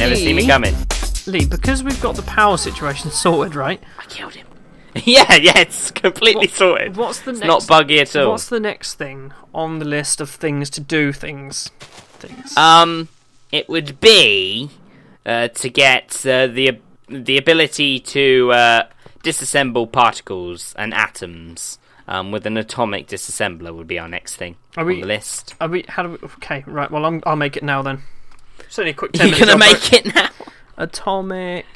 never see me coming. Lee, because we've got the power situation sorted, right? I killed him. Yeah, it's completely sorted. What's the next, not buggy at all. What's the next thing on the list of things to do? Things. It would be to get the ability to disassemble particles and atoms with an atomic disassembler would be our next thing on the list. Are we? How do we? Okay, right. Well, I'll make it now then. It's only a quick 10 minutes. You're gonna make it now. Atomic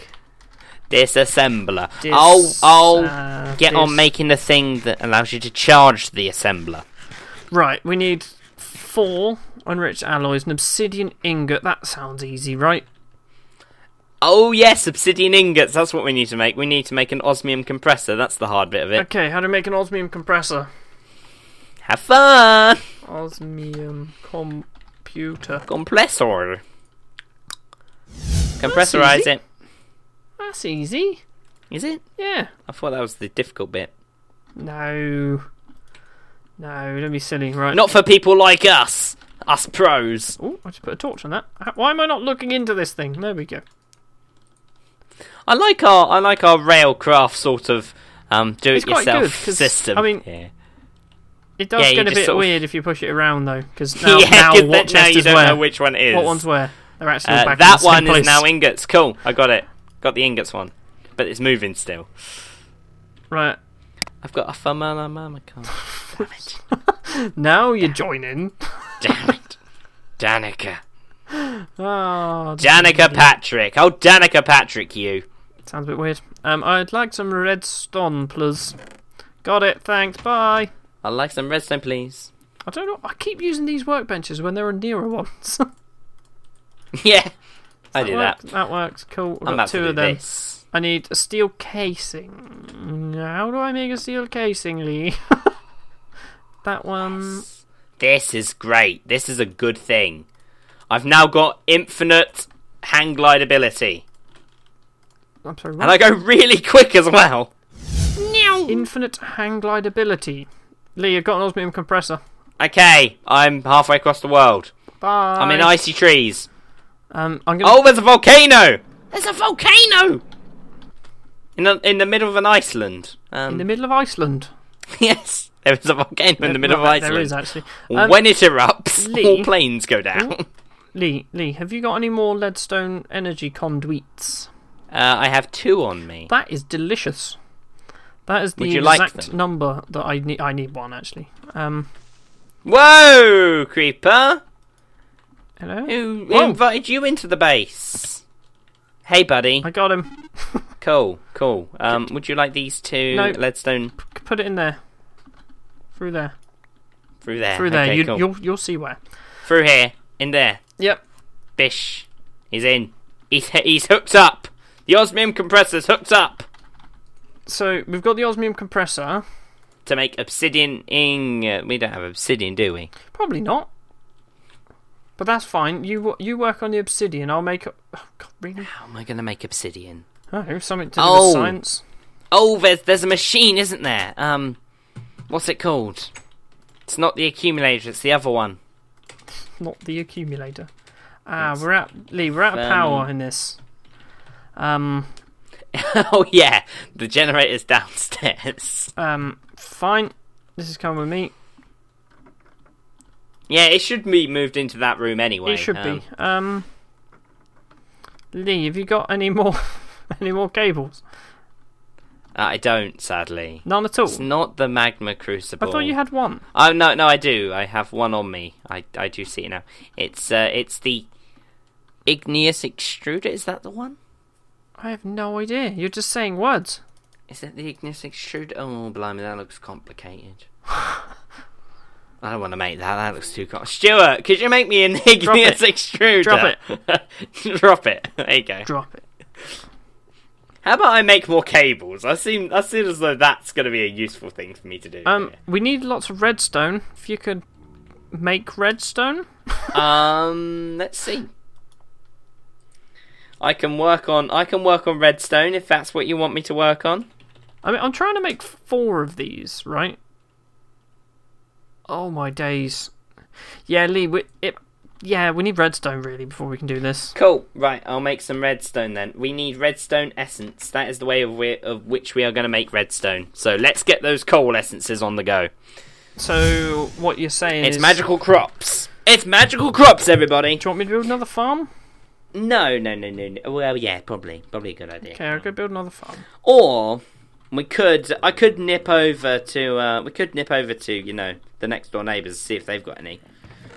disassembler. I'll get on making the thing that allows you to charge the assembler. Right, we need 4 enriched alloys, an obsidian ingot. That sounds easy, right? Oh yes, obsidian ingots. That's what we need to make. We need to make an osmium compressor. That's the hard bit of it. Okay, how to make an osmium compressor? Have fun. Osmium computer compressor. Compressorize it. That's easy. Is it? Yeah. I thought that was the difficult bit. No, don't be silly, right? Not for people like us. Us pros. Oh, I just put a torch on that. Why am I not looking into this thing? There we go. I like our railcraft sort of do-it-yourself system. I mean, yeah. It does get a bit weird if you push it around though, because now you don't know which one it is. What one's where? They're actually back that in one place. Is now ingots. Cool, I got it. Got the ingots one, but it's moving still. Right. I've got a Famala card. Damn it. Now you're joining. Damn it. Danica. Oh, Danica Patrick. Oh, Danica Patrick, you. Sounds a bit weird. I'd like some redstone, please. Got it, thanks, bye. I'd like some redstone, please. I don't know. I keep using these workbenches when there are nearer ones. Yeah. Does that work? That works, cool. I've got 2 of them. This. I need a steel casing. How do I make a steel casing, Lee? That one. Yes. This is great. This is a good thing. I've now got infinite hang glide ability. I'm sorry, what? And I go really quick as well. Infinite hang glide ability. Lee, you've got an osmium compressor. Okay, I'm halfway across the world. Bye. I'm in icy trees. I'm gonna... Oh, there's a volcano! There's a volcano! In the middle of an Iceland. In the middle of Iceland? Yes, there is a volcano in the middle of Iceland. There is, actually. When it erupts, Lee, all planes go down. Lee, have you got any more Leadstone Energy conduits? I have 2 on me. That is delicious. That is the exact number that I need. I need 1, actually. Whoa, creeper! Hello? Who invited you into the base? Hey, buddy. I got him. Cool. Would you like these 2 leadstone? Put it in there. Through there. Through there. Okay, cool. You'll see where. Through here. In there. Yep. Bish. He's in. He's hooked up. The osmium compressor's hooked up. So we've got the osmium compressor to make obsidian ingot. We don't have obsidian, do we? Probably not. But that's fine. You work on the obsidian. I'll make... Oh, God, really? How am I going to make obsidian? Oh, something to do with science. Oh, there's a machine, isn't there? What's it called? It's not the accumulator. It's the other one. Not the accumulator. We're out of power in this. Oh, yeah. The generator's downstairs. Fine. This is coming with me. Yeah, it should be moved into that room anyway. It should be. Lee, have you got any more cables? I don't, sadly. None at all. It's not the Magma Crucible. I thought you had 1. Oh no, I do. I have 1 on me. I do see it now. It's the Igneous Extruder. Is that the one? I have no idea. You're just saying words. Is it the Igneous Extruder? Oh, blimey, that looks complicated. I don't want to make that. That looks too cool. Stuart, could you make me an igneous extruder? Drop it. Drop it. There you go. Drop it. How about I make more cables? I seem as though that's going to be a useful thing for me to do. We need lots of redstone. If you could make redstone. Let's see. I can work on redstone if that's what you want me to work on. I mean, I'm trying to make 4 of these, right? Oh my days. Yeah, Lee, Yeah, we need redstone really before we can do this. Cool. Right, I'll make some redstone then. We need redstone essence. That is the way of which we are going to make redstone. So let's get those coal essences on the go. So what you're saying is... It's magical crops. It's magical crops, everybody. Do you want me to build another farm? No, no, no, no, no. Well, yeah, probably. Probably a good idea. Okay, I'll go build another farm. Or... I could nip over to you know, the next door neighbours, see if they've got any.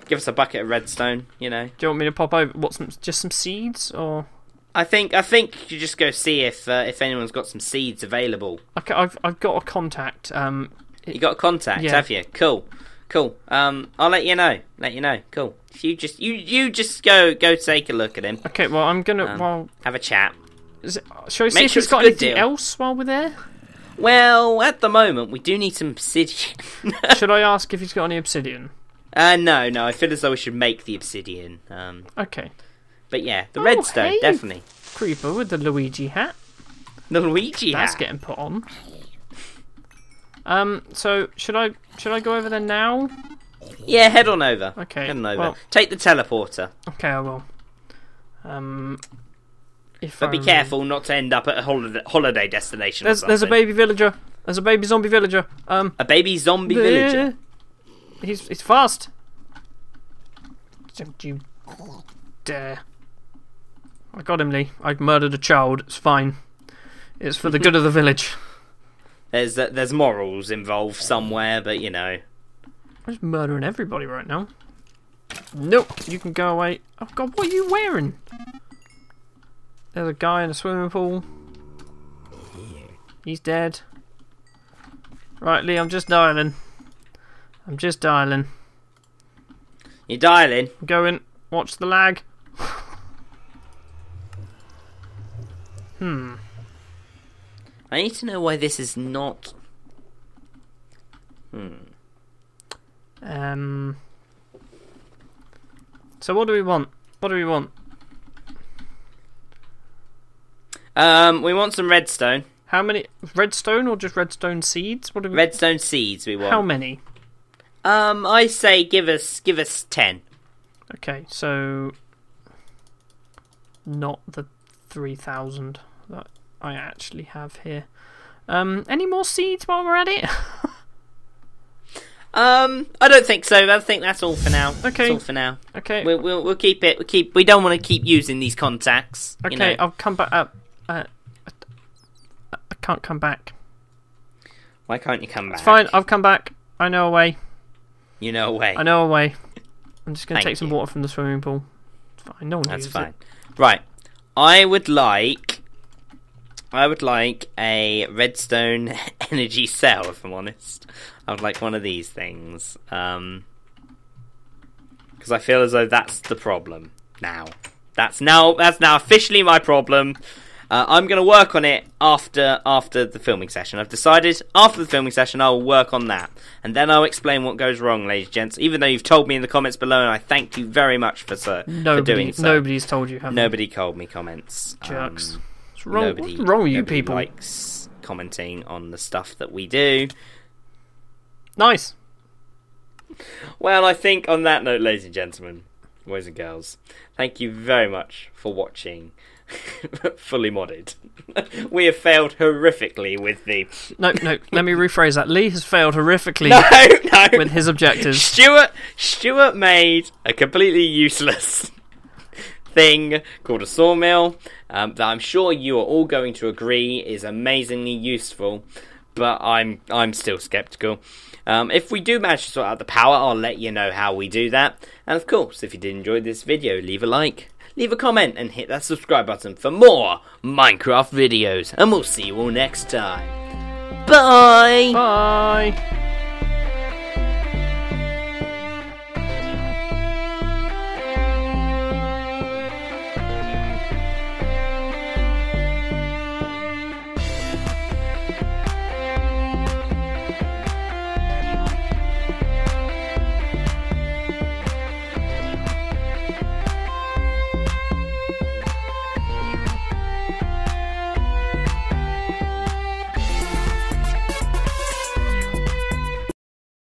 Give us a bucket of redstone, you know. Do you want me to pop over? What, just some seeds, or? I think you just go see if anyone's got some seeds available. Okay, I've got a contact. You got a contact, yeah. Have you? Cool, cool. I'll let you know. Cool. If you just you just go take a look at him. Okay, well I'm gonna have a chat. Shall we see if he's got anything else while we're there? Well, at the moment, we do need some obsidian. Should I ask if he's got any obsidian? No, no. I feel as though we should make the obsidian. Okay. But yeah, the redstone, hey, definitely. Creeper with the Luigi hat. The Luigi hat? That's getting put on. So, should I go over there now? Yeah, head on over. Okay. Head on over. Well, take the teleporter. Okay, I will. But be careful not to end up at a holiday destination. There's a baby villager. There's a baby zombie villager. A baby zombie villager. He's fast. Don't you dare! I got him, Lee. I murdered a child. It's fine. It's for the good of the village. There's morals involved somewhere, but you know. I'm just murdering everybody right now. Nope. You can go away. Oh God, what are you wearing? There's a guy in a swimming pool. He's dead. Right, Lee, I'm just dialing. You're dialing? Go in. Watch the lag. I need to know why this is not... So what do we want? What do we want? We want some redstone. How many? Redstone or just redstone seeds? What do we... Redstone seeds we want. How many? I say give us 10. Okay, so not the 3,000 that I actually have here. Any more seeds while we're at it? I don't think so. I think that's all for now. Okay. That's all for now. Okay. We'll keep it. We don't want to keep using these contacts. Okay, you know. I'll come back up. I can't come back. Why can't you come back? It's fine, I'll come back. I know a way. You know a way. I know a way. I'm just going to take some water from the swimming pool. It's fine. No one uses it. That's fine. Right. I would like a redstone energy cell, if I'm honest. I would like one of these things. Because I feel as though that's the problem now. That's now officially my problem. I'm going to work on it after the filming session. I've decided after the filming session I'll work on that. And then I'll explain what goes wrong, ladies and gents. Even though you've told me in the comments below, and I thank you very much for doing so. Nobody's told you, have they? Nobody told me comments. Jerks. What's wrong with you people? Nobody likes commenting on the stuff that we do. Nice. Well, I think on that note, ladies and gentlemen, boys and girls, thank you very much for watching. Fully modded. We have failed horrifically with the... No, let me rephrase that. Lee has failed horrifically with his objectives. Stuart made a completely useless thing called a sawmill that I'm sure you are all going to agree is amazingly useful, but I'm still sceptical. If we do manage to sort out the power, I'll let you know how we do that. And of course, if you did enjoy this video, leave a like. Leave a comment and hit that subscribe button for more Minecraft videos. And we'll see you all next time. Bye! Bye!